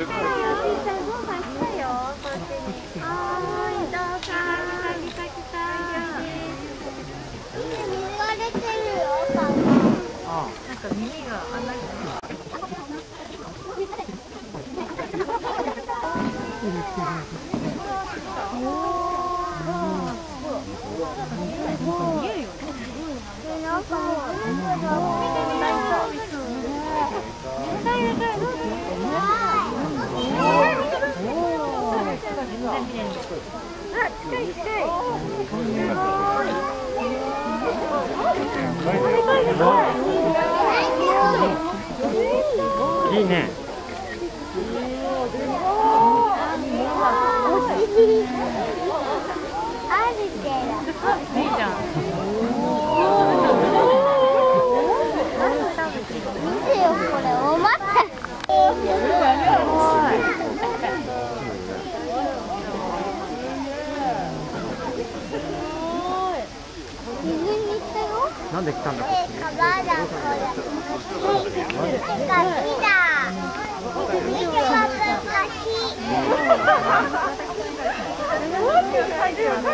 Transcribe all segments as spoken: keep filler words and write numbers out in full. いいね。なんで来たんだこっちに。カバーだこれ。柿だ。なんでなんでなんでなんか。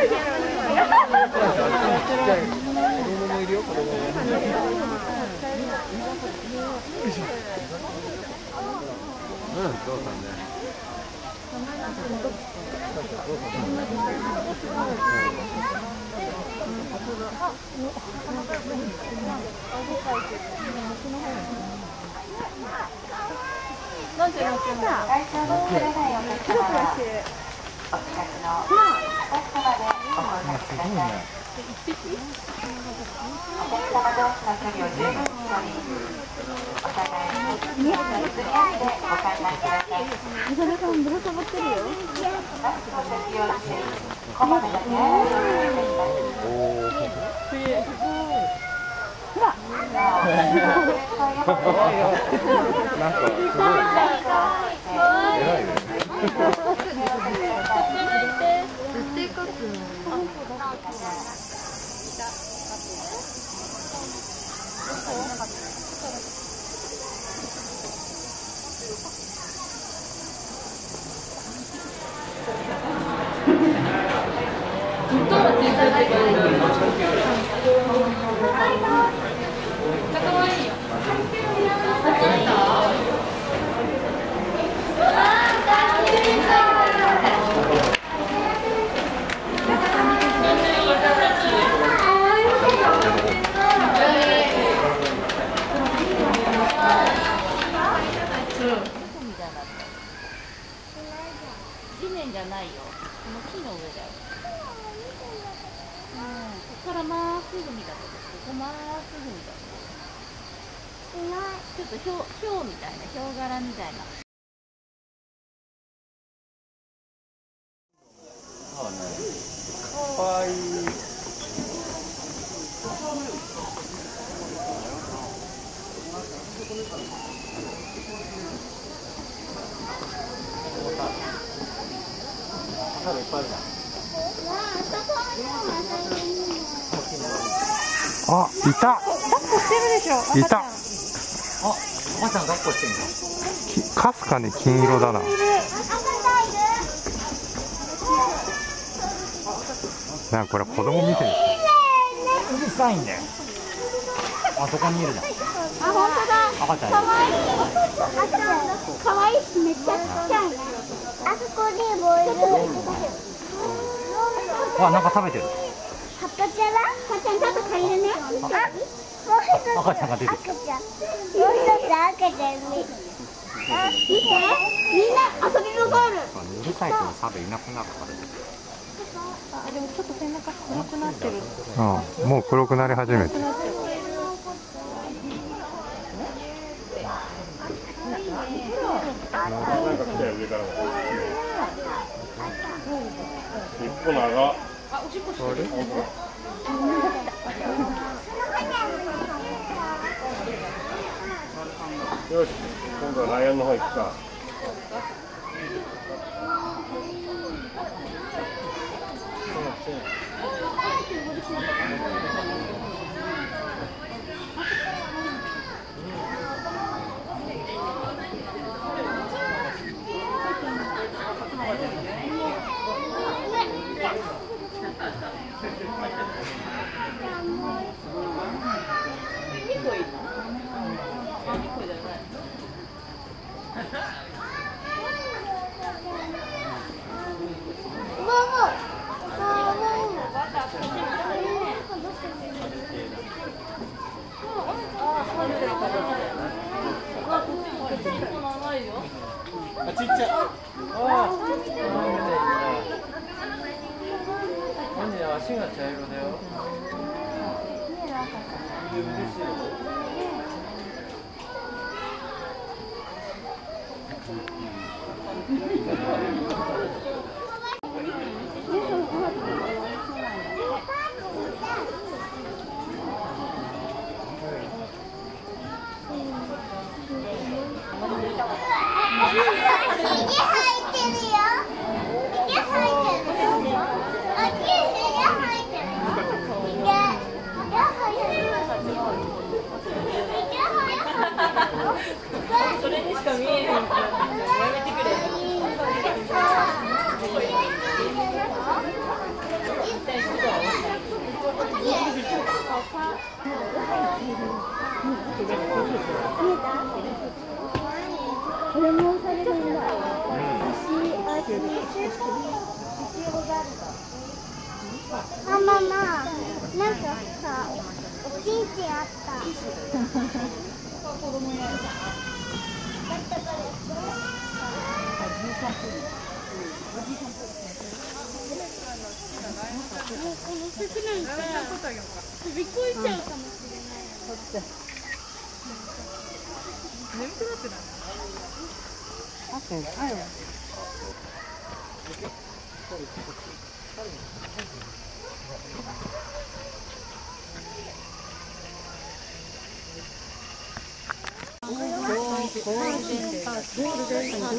ヒョウみたいな、ヒョウ柄みたいな。かわいい。いっぱいあるな。あ、いた。いた。あ、おばちゃん抱っこしてるの。かすかに金色だな。なんかこれ子供見てる。うるさいね。あそこにいるじゃん。あ、本当だ。赤ちゃん。可愛い。赤ちゃん。可愛いしめっちゃちっちゃいね。あそこにもいる。あ、なんか食べてる。カッパちゃんだ。カッパちゃんちょっと足りるね。あ。赤ちゃんが出てきた。もう一つ赤ちゃん見て、みんな遊びのゴール。うるさいとサブいなくなったから。あ、でもちょっと背中黒くなってる。あ、もう黒くなり始めて。一個長。あ、おしっこしてる。よし、今度はライオンの方行くか。あ、ちっちゃい。あ、足が茶色だよ。それにしか見えへんから、やめてくれ。これもされるんだ。足、足、あ、ママ、なんかさ、おちんちんあった。子供やるゴールデンパーク、ゴールデンパーク、ゴールデンパーク。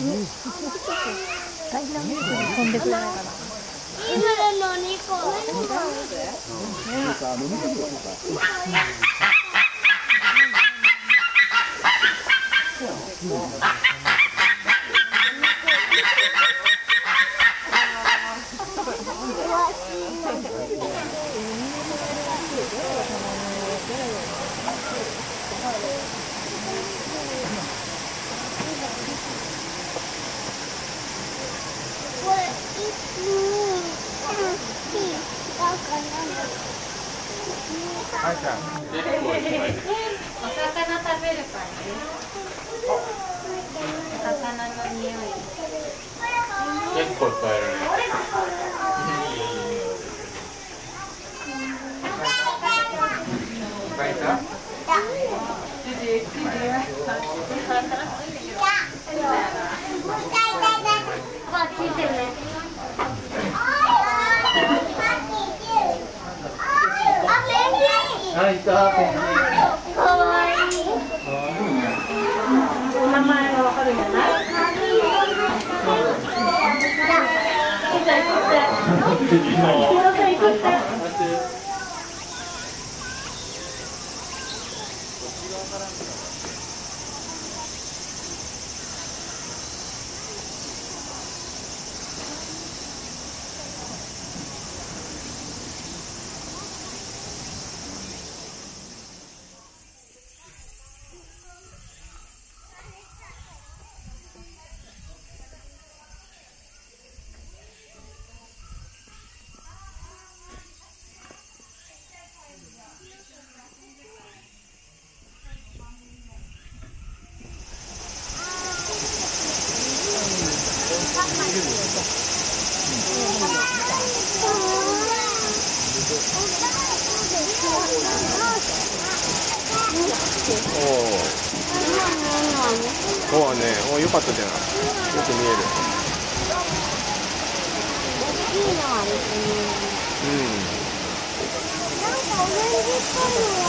う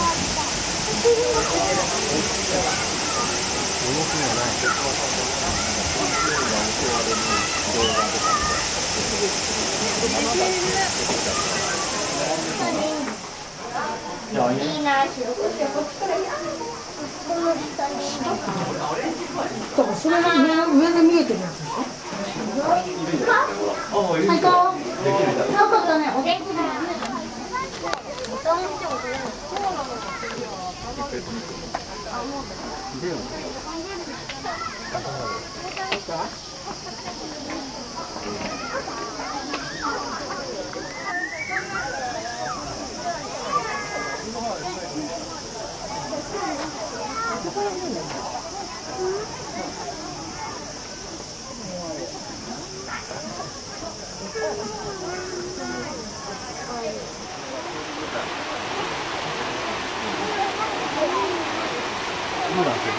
ん。そうなんですよ。